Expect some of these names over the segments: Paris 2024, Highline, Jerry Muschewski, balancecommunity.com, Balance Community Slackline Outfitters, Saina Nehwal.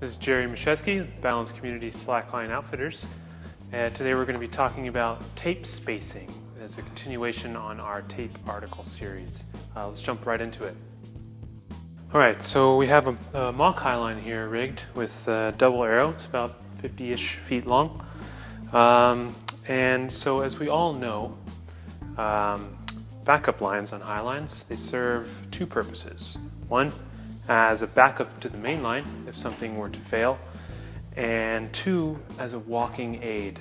This is Jerry Muschewski, Balance Community Slackline Outfitters, and today we're going to be talking about tape spacing as a continuation on our tape article series. Let's jump right into it. Alright, so we have a mock highline here rigged with a double arrow. It's about 50-ish feet long. And so as we all know, backup lines on highlines, they serve two purposes. One, as a backup to the main line if something were to fail, and two, as a walking aid.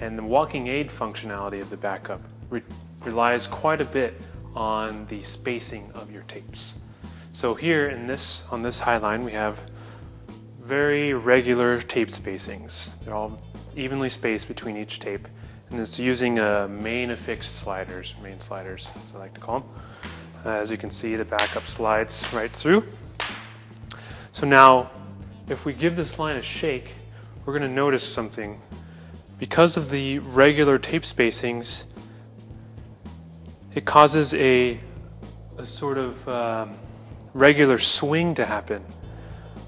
And the walking aid functionality of the backup relies quite a bit on the spacing of your tapes. So here on this highline we have very regular tape spacings. They're all evenly spaced between each tape, and it's using main affixed sliders, main sliders as I like to call them. As you can see, the backup slides right through. So now if we give this line a shake, we're going to notice something. Because of the regular tape spacings, it causes a sort of regular swing to happen,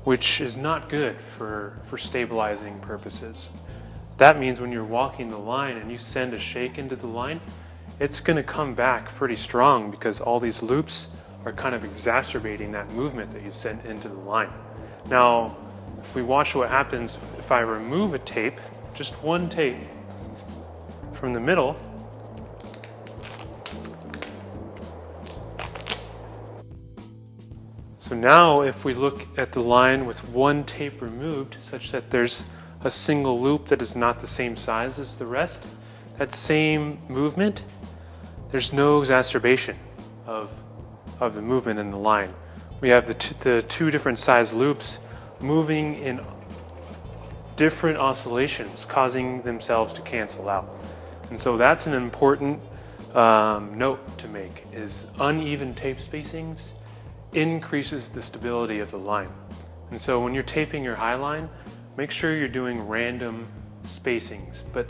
which is not good for stabilizing purposes. That means when you're walking the line and you send a shake into the line, it's going to come back pretty strong because all these loops are kind of exacerbating that movement that you've sent into the line. Now, if we watch what happens if I remove a tape, just one tape from the middle, so now if we look at the line with one tape removed, such that there's a single loop that is not the same size as the rest, that same movement, there's no exacerbation of the movement in the line. We have the two different size loops moving in different oscillations, causing themselves to cancel out. And so that's an important note to make, is uneven tape spacings increases the stability of the line. And so when you're taping your high line, make sure you're doing random spacings. But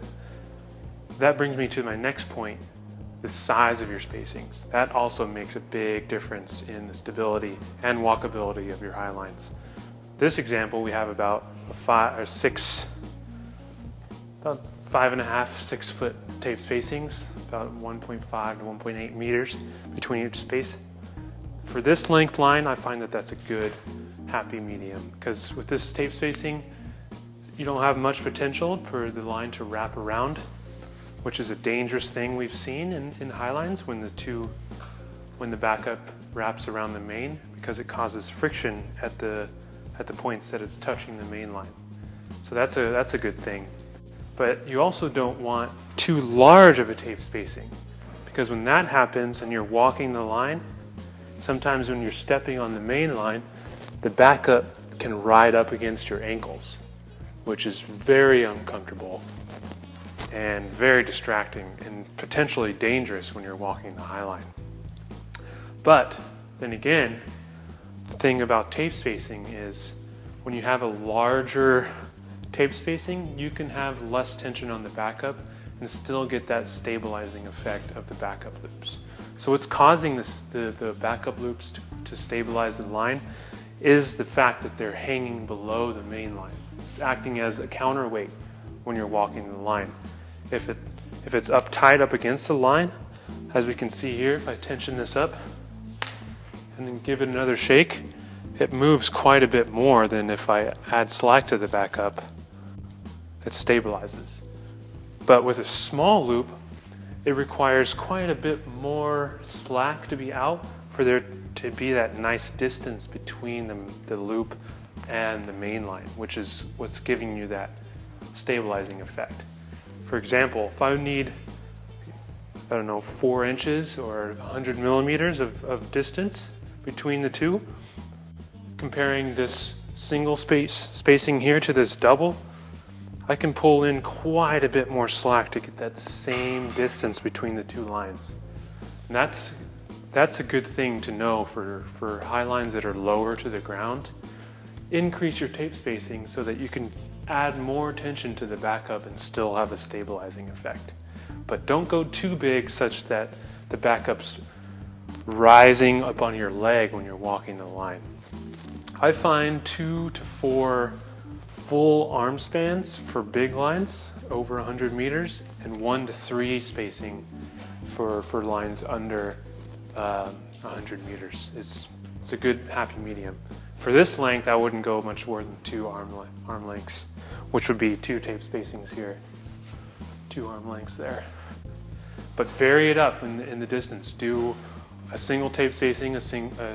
that brings me to my next point, the size of your spacings. That also makes a big difference in the stability and walkability of your high lines. This example, we have about about 5.5–6 foot tape spacings, about 1.5 to 1.8 meters between each space. For this length line, I find that that's a good happy medium, because with this tape spacing, you don't have much potential for the line to wrap around, which is a dangerous thing we've seen in high lines when the backup wraps around the main, because it causes friction at the points that it's touching the main line. So that's a good thing. But you also don't want too large of a tape spacing, because when that happens and you're walking the line, sometimes when you're stepping on the main line, the backup can ride up against your ankles, which is very uncomfortable and very distracting and potentially dangerous when you're walking the high line. But then again, the thing about tape spacing is when you have a larger tape spacing, you can have less tension on the backup and still get that stabilizing effect of the backup loops. So what's causing the backup loops to stabilize the line is the fact that they're hanging below the main line. It's acting as a counterweight when you're walking the line. If it's up tight up against the line, as we can see here, if I tension this up and then give it another shake, it moves quite a bit more than if I add slack to the backup. It stabilizes. But with a small loop, it requires quite a bit more slack to be out for there to be that nice distance between the loop and the main line, which is what's giving you that stabilizing effect. For example, if I need, I don't know, 4 inches or 100 millimeters of distance between the two, comparing this single spacing here to this double, I can pull in quite a bit more slack to get that same distance between the two lines. And that's a good thing to know for high lines that are lower to the ground. Increase your tape spacing so that you can add more tension to the backup and still have a stabilizing effect. But don't go too big such that the backup's rising up on your leg when you're walking the line. I find 2 to 4 full arm spans for big lines over 100 meters and 1 to 3 spacing for lines under 100 meters. It's a good happy medium. For this length, I wouldn't go much more than 2 arm lengths, which would be 2 tape spacings here, 2 arm lengths there. But vary it up in the distance. Do a single tape spacing, a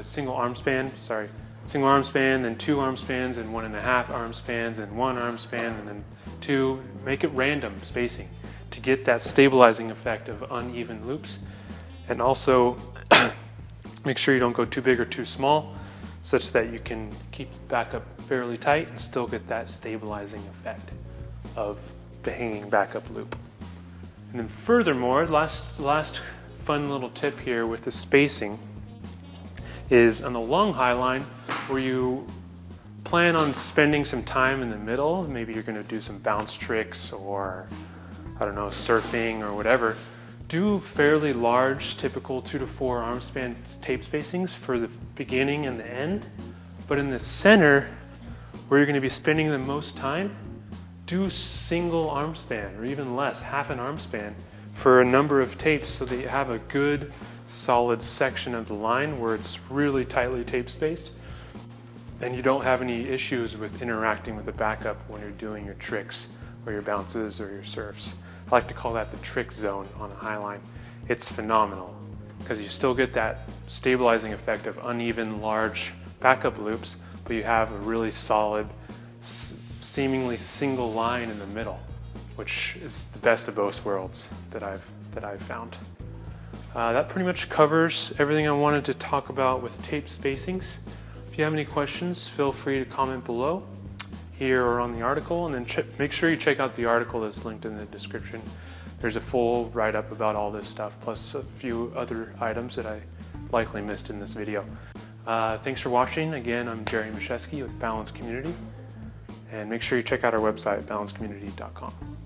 single arm span, sorry, single arm span, then 2 arm spans, and 1.5 arm spans, and 1 arm span, and then 2. Make it random spacing to get that stabilizing effect of uneven loops. And also make sure you don't go too big or too small, such that you can keep the back up fairly tight and still get that stabilizing effect of the hanging back up loop. And then furthermore, last fun little tip here with the spacing is on the long high line, where you plan on spending some time in the middle. Maybe you're going to do some bounce tricks or, I don't know, surfing or whatever. Do fairly large, typical 2 to 4 arm span tape spacings for the beginning and the end. But in the center, where you're going to be spending the most time, do single arm span or even less, half an arm span, for a number of tapes so that you have a good solid section of the line where it's really tightly tape spaced and you don't have any issues with interacting with the backup when you're doing your tricks or your bounces or your surfs. I like to call that the trick zone on a high line. It's phenomenal because you still get that stabilizing effect of uneven large backup loops, but you have a really solid seemingly single line in the middle, which is the best of both worlds that I've found. That pretty much covers everything I wanted to talk about with tape spacings. If you have any questions, feel free to comment below here or on the article, and then make sure you check out the article that's linked in the description. There's a full write-up about all this stuff, plus a few other items that I likely missed in this video. Thanks for watching. Again, I'm Jerry Muschewski with Balance Community, and make sure you check out our website, balancecommunity.com.